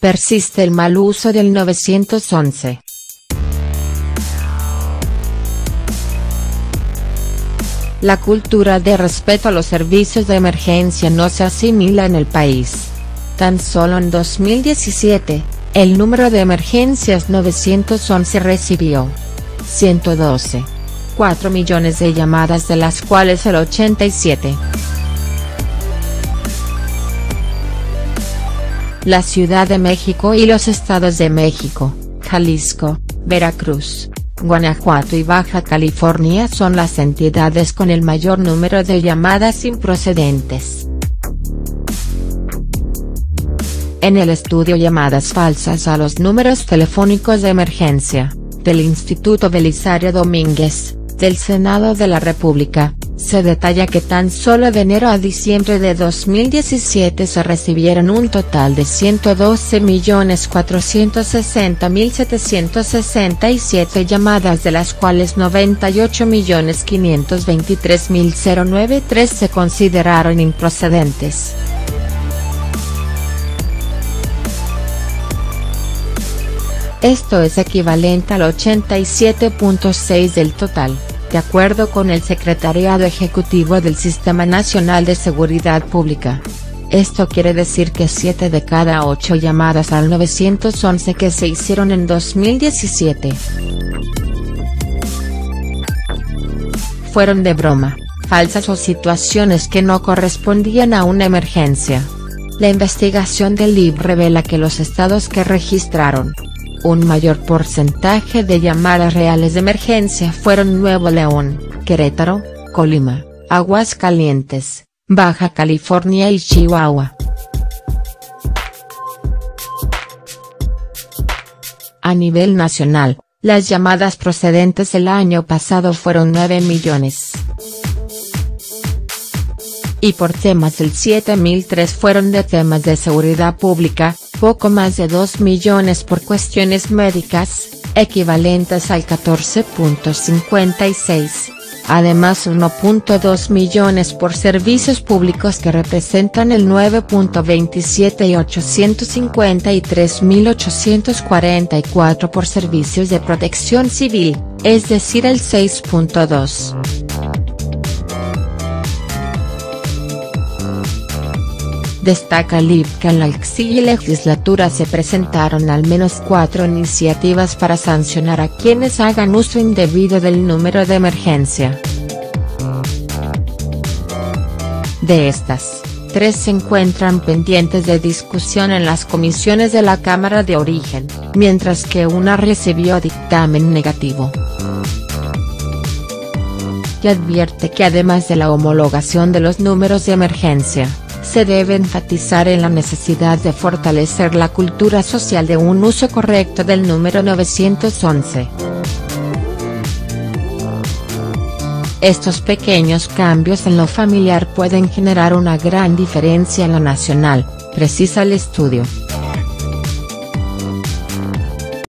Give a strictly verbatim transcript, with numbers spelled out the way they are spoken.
Persiste el mal uso del novecientos once. La cultura de respeto a los servicios de emergencia no se asimila en el país. Tan solo en dos mil diecisiete, el número de emergencias novecientos once recibió ciento doce punto cuatro millones de llamadas, de las cuales el ochenta y siete por ciento. La Ciudad de México y los estados de México, Jalisco, Veracruz, Guanajuato y Baja California son las entidades con el mayor número de llamadas improcedentes. En el estudio Llamadas falsas a los números telefónicos de emergencia, del Instituto Belisario Domínguez, del Senado de la República, se detalla que tan solo de enero a diciembre de dos mil diecisiete se recibieron un total de ciento doce millones cuatrocientos sesenta mil setecientos sesenta y siete llamadas, de las cuales noventa y ocho millones quinientos veintitrés mil noventa y tres se consideraron improcedentes. Esto es equivalente al ochenta y siete punto seis por ciento del total, de acuerdo con el Secretariado Ejecutivo del Sistema Nacional de Seguridad Pública. Esto quiere decir que siete de cada ocho llamadas al novecientos once que se hicieron en dos mil diecisiete fueron de broma, falsas o situaciones que no correspondían a una emergencia. La investigación del I B revela que los estados que registraron un mayor porcentaje de llamadas reales de emergencia fueron Nuevo León, Querétaro, Colima, Aguascalientes, Baja California y Chihuahua. A nivel nacional, las llamadas procedentes el año pasado fueron nueve millones. Y por temas el siete mil tres fueron de temas de seguridad pública, poco más de dos millones por cuestiones médicas, equivalentes al catorce punto cincuenta y seis, además uno punto dos millones por servicios públicos, que representan el nueve punto veintisiete, y ochocientos cincuenta y tres mil ochocientos cuarenta y cuatro por servicios de protección civil, es decir el seis punto dos por ciento. Destaca el I B que en la actual legislatura se presentaron al menos cuatro iniciativas para sancionar a quienes hagan uso indebido del número de emergencia. De estas, tres se encuentran pendientes de discusión en las comisiones de la Cámara de Origen, mientras que una recibió dictamen negativo. Y advierte que además de la homologación de los números de emergencia, se debe enfatizar en la necesidad de fortalecer la cultura social de un uso correcto del número novecientos once. Estos pequeños cambios en lo familiar pueden generar una gran diferencia en lo nacional, precisa el estudio.